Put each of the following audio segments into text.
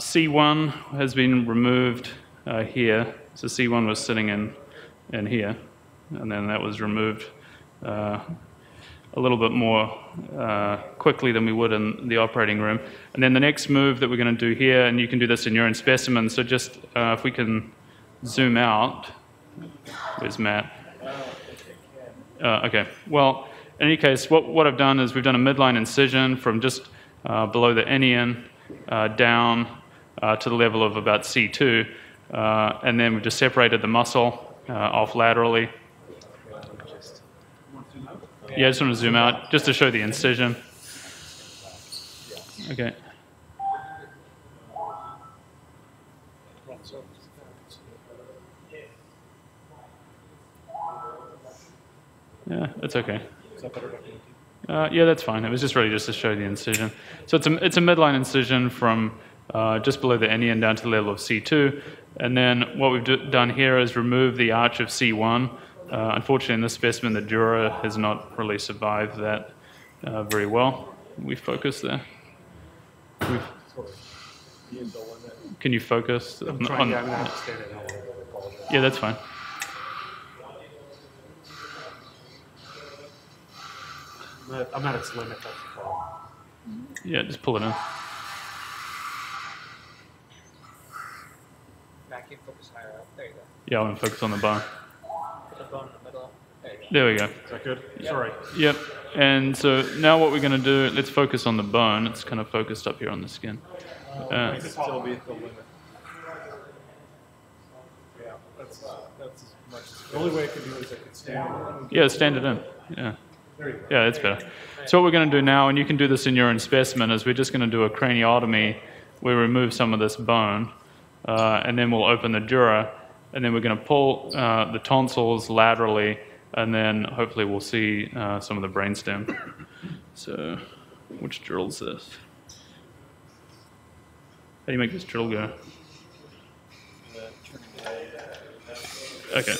C1 has been removed here. So C1 was sitting in here, and then that was removed a little bit more quickly than we would in the operating room. And then the next move that we're going to do here, and you can do this in your own specimen, so just if we can zoom out. Where's Matt? Okay. Well, in any case, what I've done is we've done a midline incision from just below the inion down to the level of about C2, and then we've just separated the muscle off laterally. Yeah, I just want to zoom out just to show the incision. Okay. Yeah, that's okay. Yeah, that's fine. It was just really just to show the incision. So it's a midline incision from just below the inion down to the level of C2. And then what we've done here is remove the arch of C1. Unfortunately, in this specimen, the dura has not really survived that very well. We focus there. Can you focus? Yeah, that's fine. I'm at its limit. Yeah, just pull it in. Back in, focus higher up. There you go. Yeah, I'm going to focus on the bone. Put the bone in the middle. There we go. Is that good? Yep. Sorry. Yep. And so now what we're going to do, let's focus on the bone. It's kind of focused up here on the skin. It could still be at the limit. Yeah, that's as much as the only way it could do is I could stand it in. Yeah, stand it in. Yeah. Yeah, that's better. So what we're going to do now, and you can do this in your own specimen, is we're just going to do a craniotomy. We remove some of this bone, and then we'll open the dura, and then we're going to pull the tonsils laterally, and then hopefully we'll see some of the brainstem. So which drill is this? How do you make this drill go? Okay.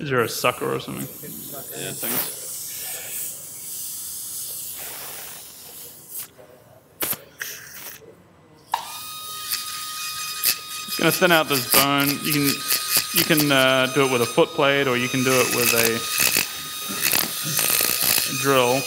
Is there a sucker or something? Yeah, thanks. It's going to thin out this bone. You can do it with a foot plate, or you can do it with a drill.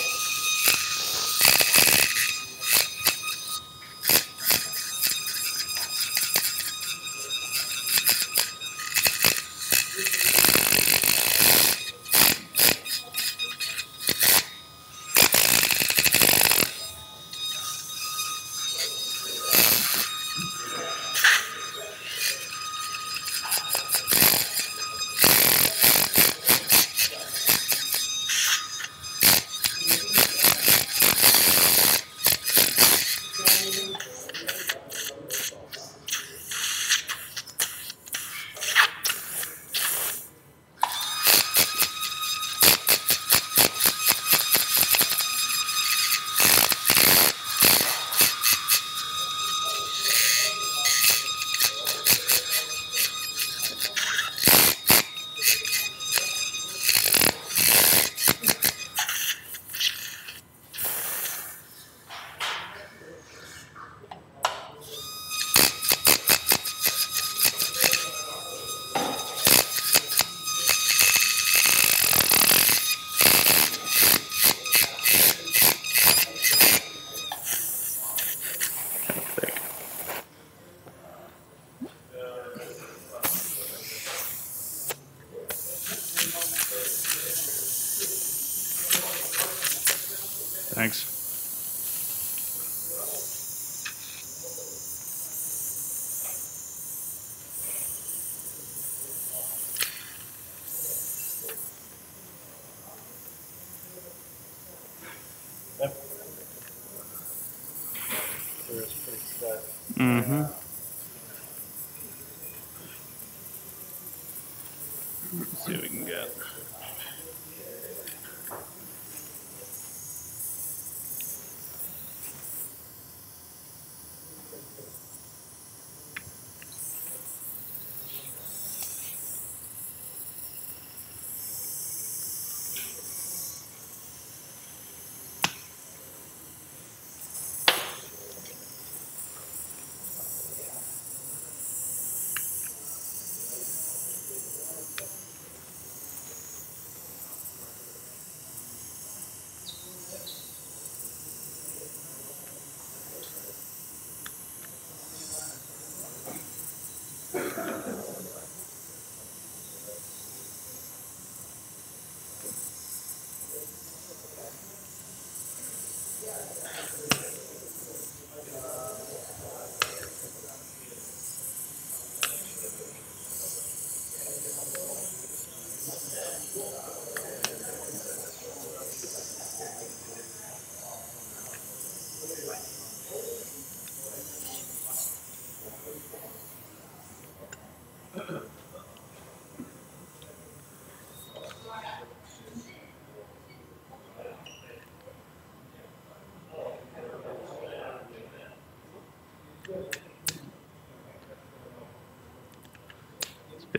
Let's see what we can get.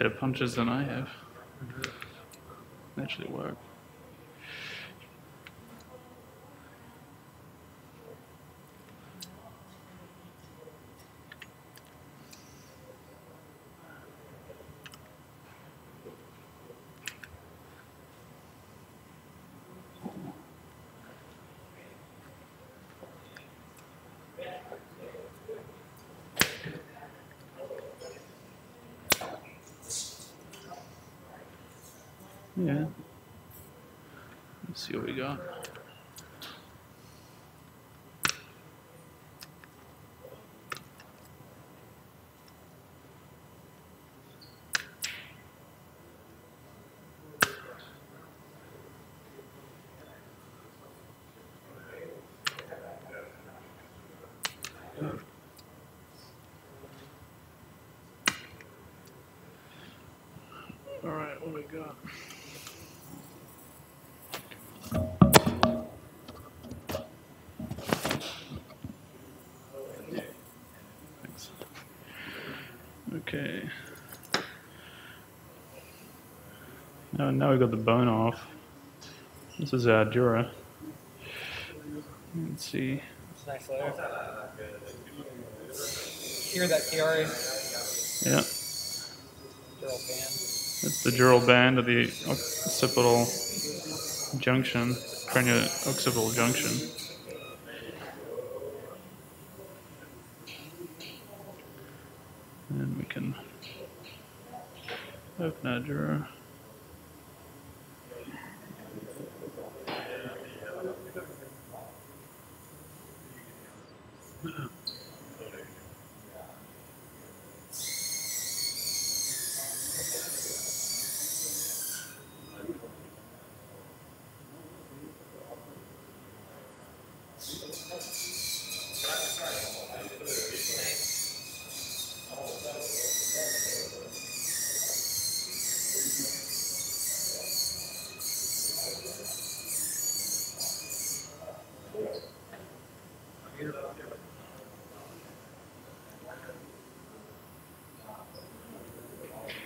better punches than I have. They actually work. Yeah. Let's see what we got. All right, what do we got? Okay. Now we've got the bone off. This is our dura. Let's see. It's a nice layer. Hear that, Chiari? Yeah. Dural band. It's the dural band of the occipital junction, cranio-occipital junction. And we can open our dura.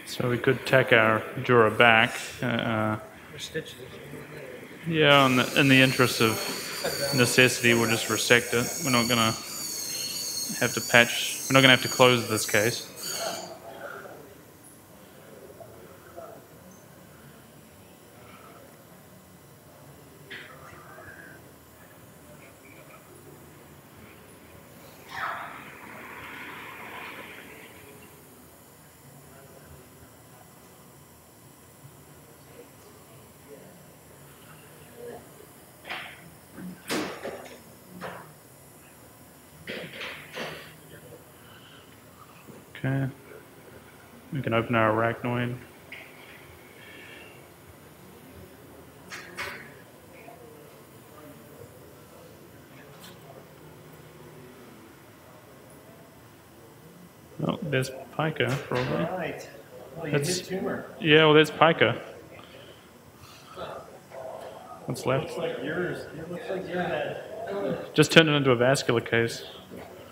So we could tack our dura back. Yeah, in the interest of necessity, we'll just resect it. We're not going to have to patch. We're not going to have to close this case. Okay, we can open our arachnoid. Oh, there's pica, probably. Right. Well, that's tumor. Yeah, well, there's pica. What's left? It looks like yours. It looks like your head. Just turned it into a vascular case.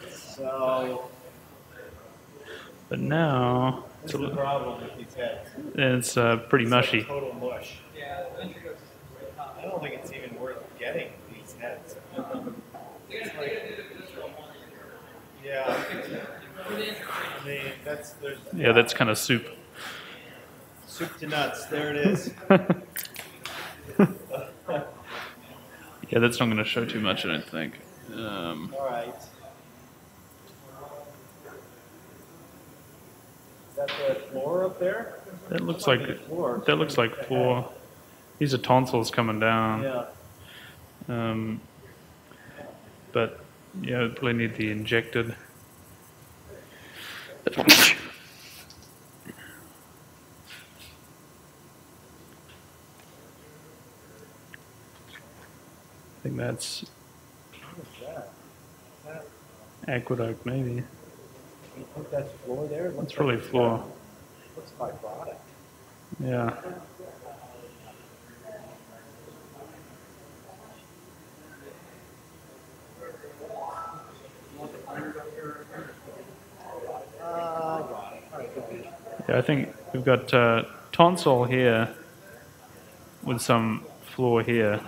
So. But now it's, the problem with these heads. It's pretty mushy. Like total mush. Yeah, I don't think it's even worth getting these heads. It's like, yeah, I mean, that's kind of soup. Soup to nuts. There it is. Yeah, that's not going to show too much, I don't think. All right. Is that the floor up there? That looks like floor. These are tonsils coming down. Yeah. But yeah, we probably need the injected. I think that's aqueduct, maybe. You think that's floor there? It looks really floor. Looks fibrotic. Yeah. Yeah, I think We've got tonsil here with some floor here.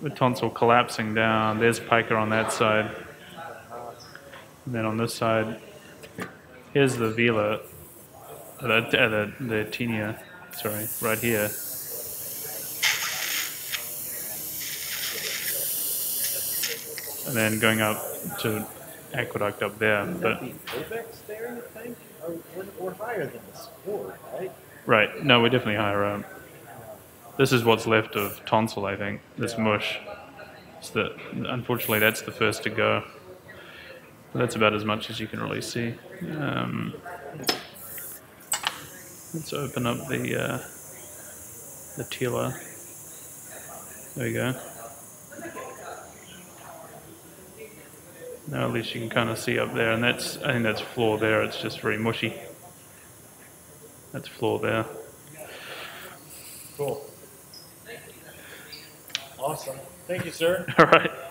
The tonsil collapsing down. There's pica on that side. And then on this side, here's the vela, the tenia, sorry, right here. And then going up to aqueduct up there. But the obex there, you think? We're higher than this floor, right? Right. No, we're definitely higher up. This is what's left of tonsil, I think, this mush. So that, unfortunately, that's the first to go. But that's about as much as you can really see. Let's open up the tiller. There we go. Now at least you can kind of see up there, and that's, I think that's floor there. It's just very mushy. That's floor there. Cool. Awesome. Thank you, sir. All right.